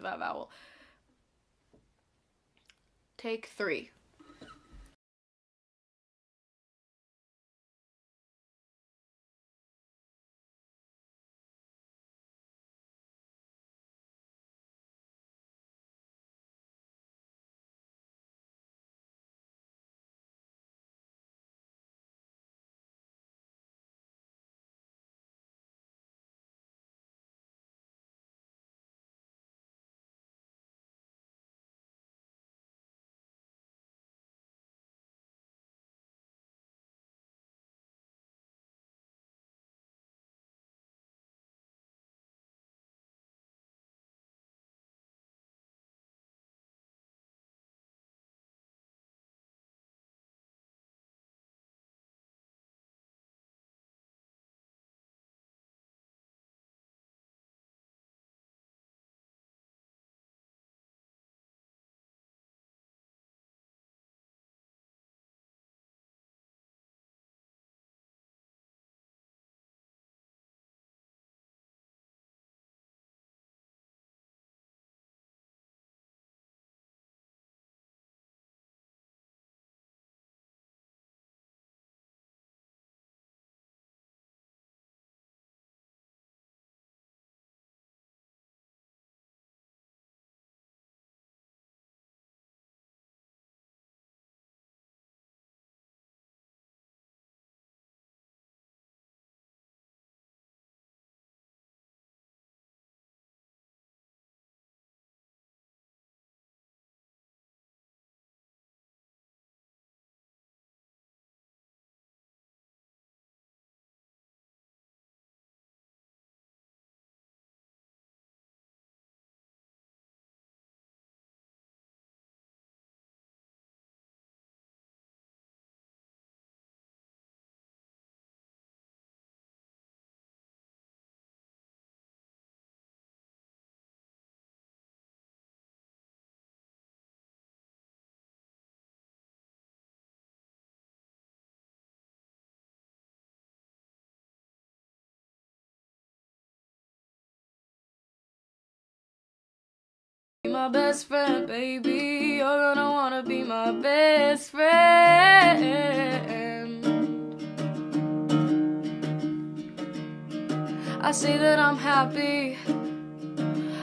that vowel. Take 3. My best friend, baby, you're gonna wanna be my best friend. I say that I'm happy,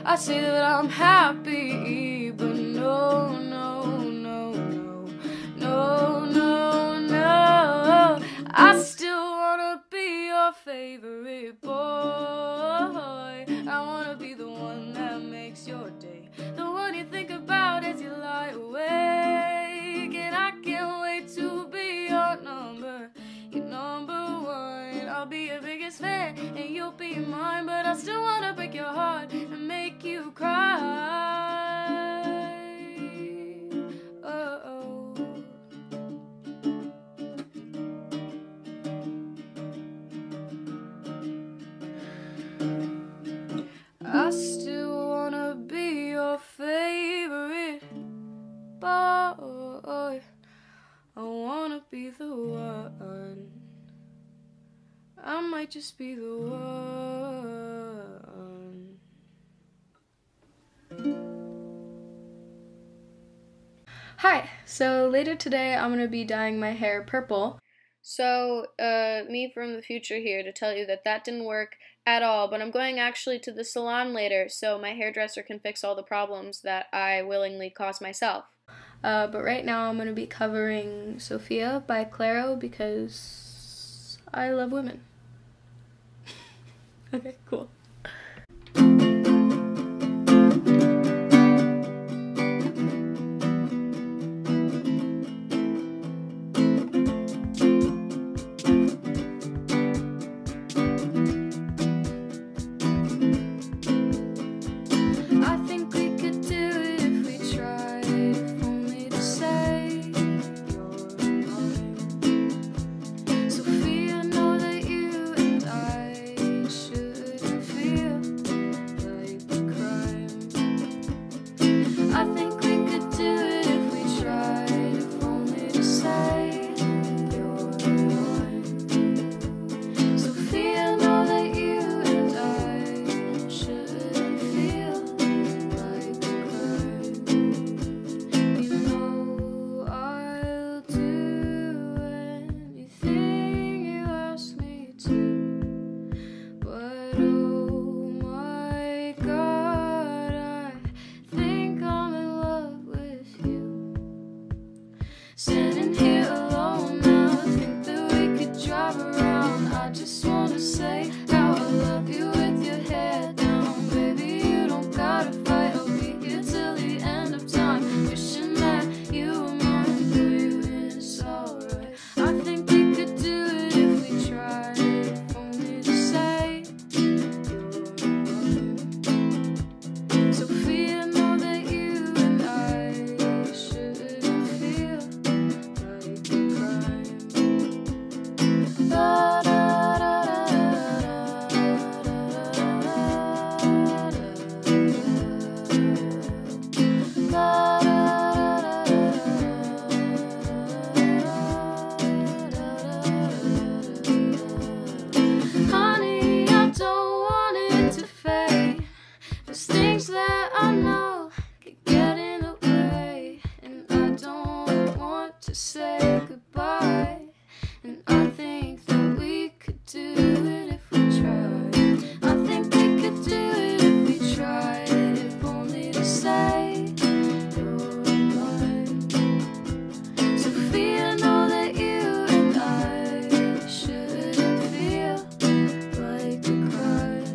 I say that I'm happy, but no, no, no, no, no, no, no, I still wanna be your favorite boy. I wanna be the one that makes your day, the one you think about as you lie awake, and I can't wait to be your number one. I'll be your biggest fan, and you'll be mine, but I still wanna break your heart and make you cry. Oh, oh. I still wanna be your favorite boy. I wanna be the one. I might just be the one. Hi, so later today I'm gonna be dyeing my hair purple. So, me from the future here to tell you that that didn't work at all, but I'm going actually to the salon later so my hairdresser can fix all the problems that I willingly caused myself. But right now I'm going to be covering Sofia by Clairo because I love women. Okay, cool. Sitting here alone now, I think that we could drive around. I just want to say how I love you with your head down. Baby, you don't gotta fight, I'll be here till the end of time. Wishing that you were mine, for you it's alright. I think we could do it if we tried. If only to say you're mine. Sofia, know that you and I shouldn't feel like a crime. Honey, I don't want it to fade. There's things that I know could get in the way, and I don't want to say goodbye. And I think that we could do it if we tried. I think we could do it if we tried, if only to say you're mine. Sofia, know that you and I shouldn't feel like a crime.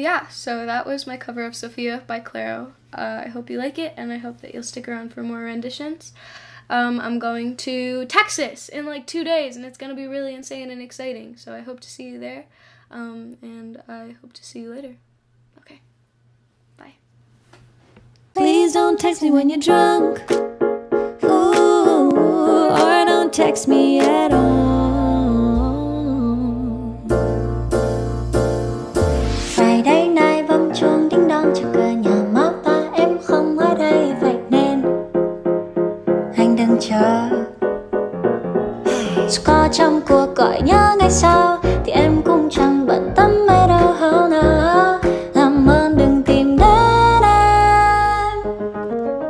Yeah, so that was my cover of Sofia by Clairo. I hope you like it, and I hope that you'll stick around for more renditions. I'm going to Texas in like 2 days, and it's going to be really insane and exciting, so I hope to see you there, and I hope to see you later. Okay, bye. Please don't text me when you're drunk. Ooh, or don't text me at all. Friday night bấm chuông đinh đong cho cửa nhà má ba em không ở đây, vậy nên anh đừng chờ. Dù có trong cuộc gọi nhớ ngày sau thì em cũng chẳng bận tâm mấy đâu hơn nữa. Làm ơn đừng tìm đến em.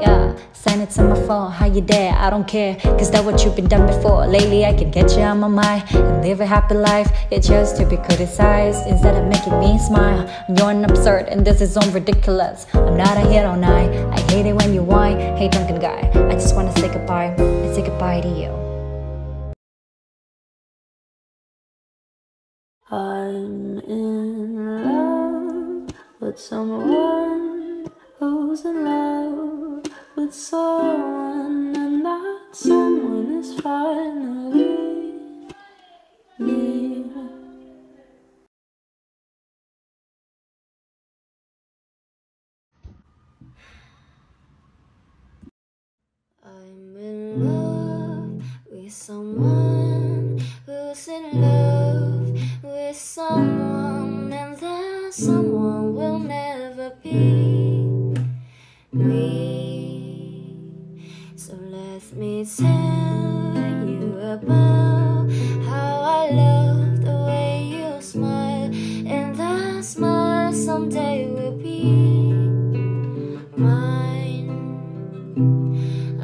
Yeah, silence on my phone, how you there? I don't care, cause that's what you've been done before. Lately I can get you on my mind and live a happy life. You chose to be criticized instead of making me smile. You're an absurd and this is on ridiculous. I'm not a hero night. I hate it when you whine. Hey drunken guy, I just wanna say goodbye and say goodbye to you. I'm in love with someone who's in love with someone, and that someone is finally me. I'm in love with someone who's in love with someone, and that someone will never be me. So let me tell you about how I love the way you smile, and that smile someday will be mine.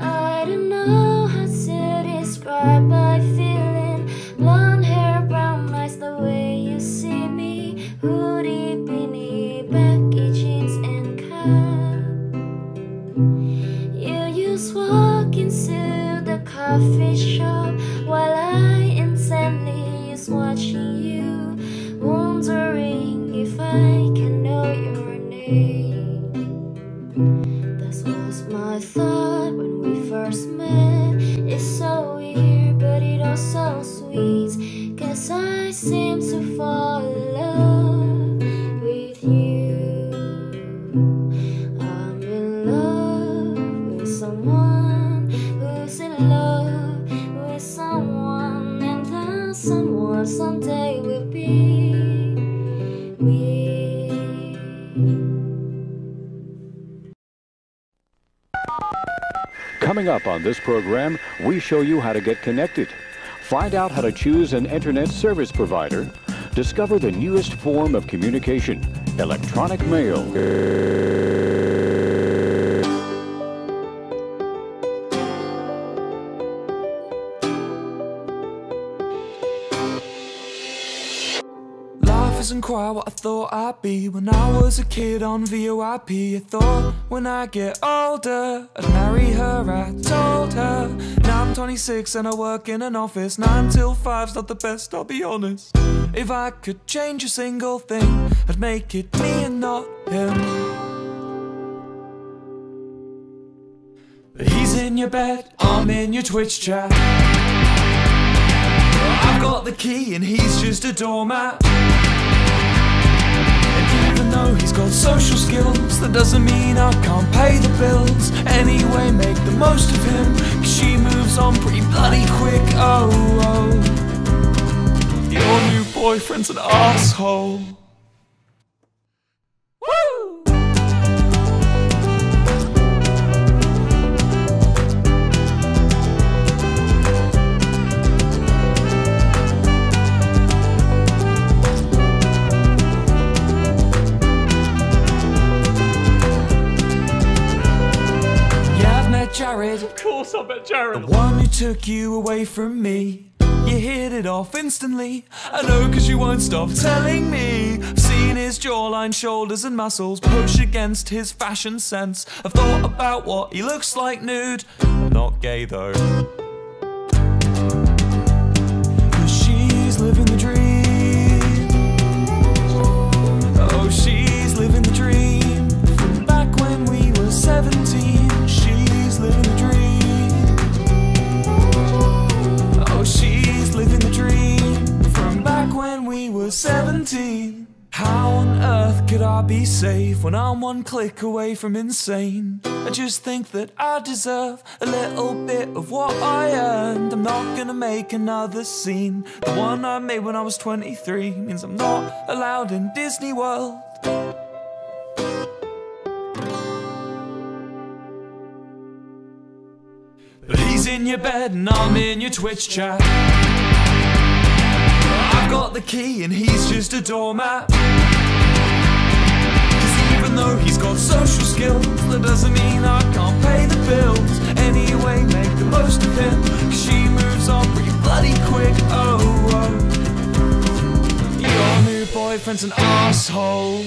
I don't know how to describe my feeling. Blonde hair, brown eyes, the way you see me. Hoodie, beanie, baggy jeans and cap. You just walk into the coffee shop while I intently is watching you, wondering if I can know your name. That was my thought when we first met. It's so weird, but it also sweet, cause I seem to fall in love with you. I'm in love with someone who's in love with someone, and that someone someday will be me. Coming up on this program, we show you how to get connected, find out how to choose an internet service provider, discover the newest form of communication, electronic mail. isn't quite what I thought I'd be. When I was a kid on VOIP, I thought when I get older I'd marry her, I told her. Now I'm 26 and I work in an office. 9 till 5's not the best, I'll be honest. If I could change a single thing, I'd make it me and not him. He's in your bed, I'm in your Twitch chat. I've got the key and he's just a doormat. And even though he's got social skills, that doesn't mean I can't pay the bills. Anyway, make the most of him, 'cause she moves on pretty bloody quick. Oh, oh, your new boyfriend's an asshole. Woo! Jared, of course I bet Jared, the one who took you away from me. You hit it off instantly, I know, 'cause you won't stop telling me. I've seen his jawline, shoulders and muscles push against his fashion sense. I've thought about what he looks like nude. I'm not gay though, 'cause she's living the dream. Oh, she's living the dream. From back when we were 17, living the dream. Oh, she's living the dream. From back when we were 17. How on earth could I be safe when I'm one click away from insane? I just think that I deserve a little bit of what I earned. I'm not gonna make another scene. The one I made when I was 23 means I'm not allowed in Disney World. He's in your bed and I'm in your Twitch chat. I've got the key and he's just a doormat. 'Cause even though he's got social skills, that doesn't mean I can't pay the bills. Anyway, make the most of him, 'cause she moves on pretty bloody quick. Oh, oh, your new boyfriend's an asshole.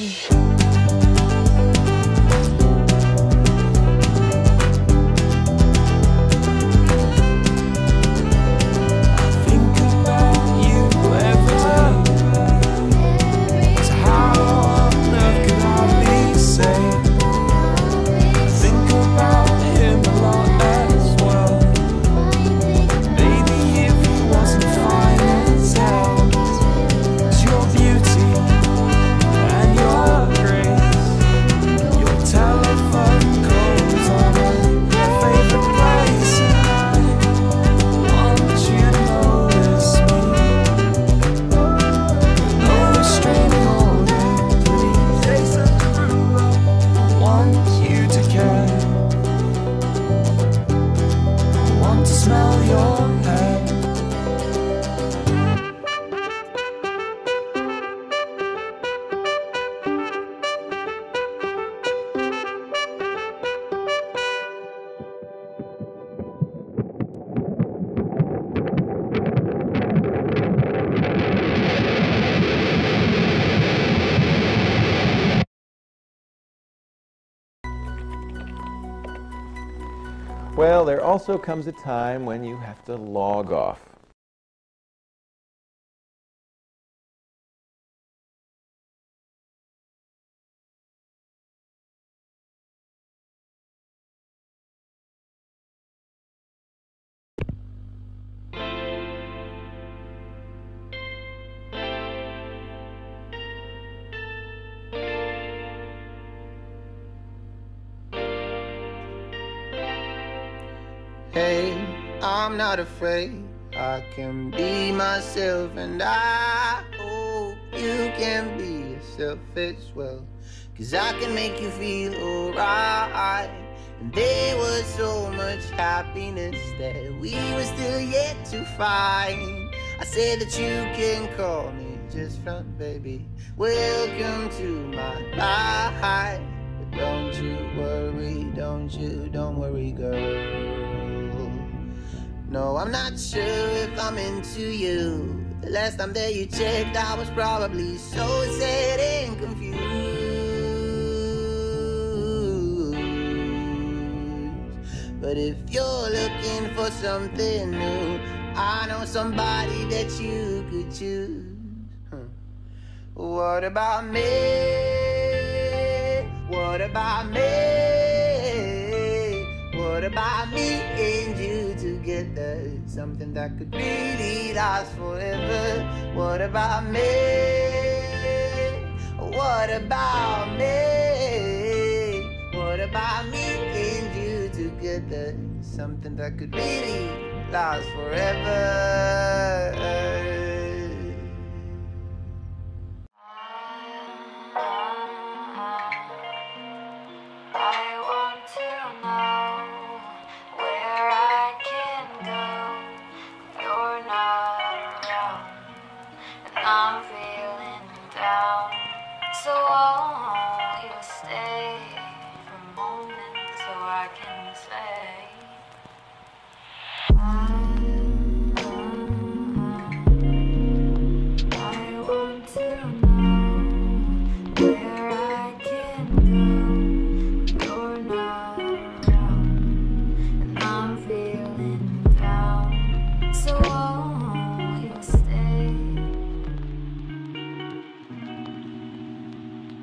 Well, there also comes a time when you have to log off. I'm not afraid, I can be myself, and I hope you can be yourself as well, 'cause I can make you feel alright. And there was so much happiness that we were still yet to find. I said that you can call me just front, baby. Welcome to my life. But don't you worry, don't worry, girl. No, I'm not sure if I'm into you. The last time that you checked, I was probably so sad and confused. But if you're looking for something new, I know somebody that you could choose. What about me? What about me? What about me and you together? Something that could really last forever. What about me? What about me? What about me and you together? Something that could really last forever.